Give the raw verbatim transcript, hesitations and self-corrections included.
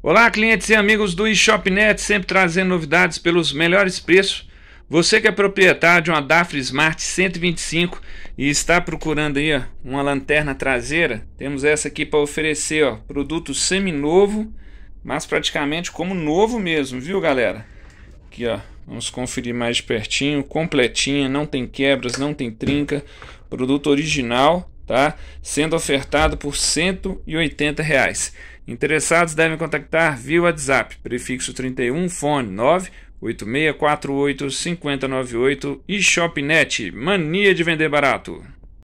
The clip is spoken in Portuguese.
Olá, clientes e amigos do iShoppingNet, sempre trazendo novidades pelos melhores preços. Você que é proprietário de uma DAFRA Smart cento e vinte e cinco e está procurando aí ó, uma lanterna traseira, temos essa aqui para oferecer, ó, produto seminovo, mas praticamente como novo mesmo, viu, galera? Aqui, ó, vamos conferir mais de pertinho, completinha, não tem quebras, não tem trinca, produto original. Tá? Sendo ofertado por cento e oitenta reais. Interessados devem contactar via WhatsApp, prefixo trinta e um, fone nove oito seis quatro oito cinco zero nove oito, iShoppingNet, mania de vender barato.